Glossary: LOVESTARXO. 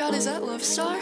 God, is that Love Star?